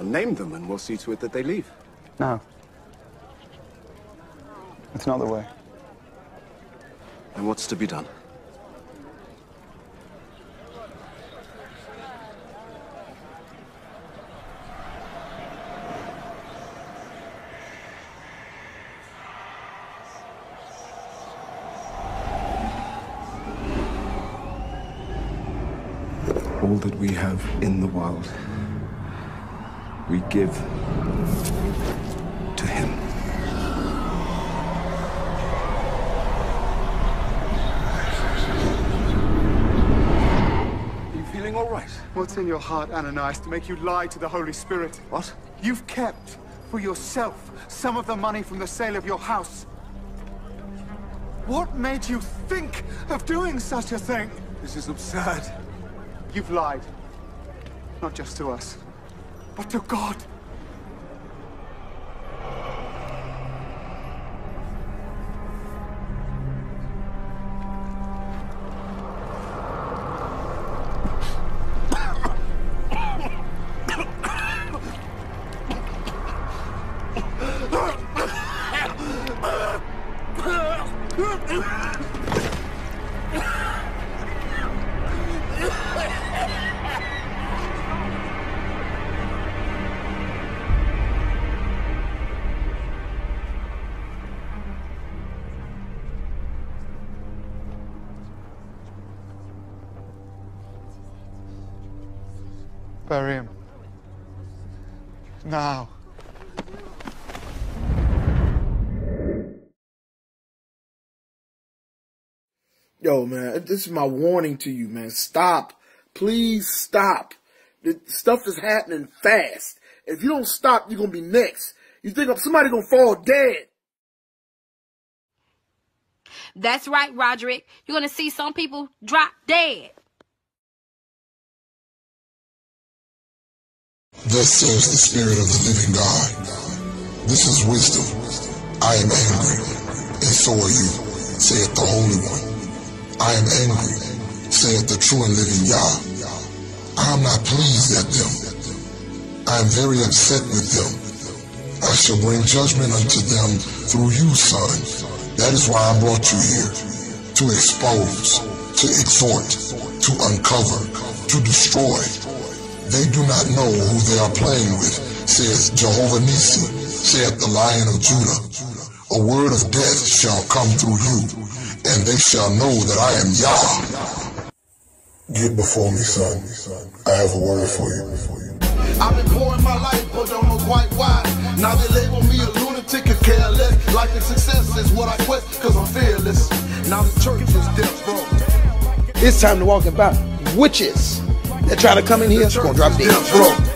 and name them, and we'll see to it that they leave. No. It's not the way. Then what's to be done? All that we have in the world, we give to him. Are you feeling all right? What's in your heart, Ananias, to make you lie to the Holy Spirit? What? You've kept for yourself some of the money from the sale of your house. What made you think of doing such a thing? This is absurd. You've lied, not just to us, but to God. Bury him. Now. Yo, man, this is my warning to you, man. Stop. Please stop. The stuff is happening fast. If you don't stop, you're going to be next. You think somebody going to fall dead. That's right, Roderick. You're going to see some people drop dead. Thus says the Spirit of the living God. This is wisdom. I am angry, and so are you, saith the Holy One. I am angry, saith the true and living Yah. I am not pleased at them. I am very upset with them. I shall bring judgment unto them through you, son. That is why I brought you here, to expose, to exhort, to uncover, to destroy. They do not know who they are playing with, says Jehovah Nissi, saith the Lion of Judah. A word of death shall come through you, and they shall know that I am Yah. Get before me, son. I have a word for you. I've been pouring my life, but don't know quite why. Now they label me a lunatic and careless. Life and success is what I quest, because I'm fearless. Now the church is death wrong. It's time to walk about witches. They're trying to come in here, it's going to drop dead.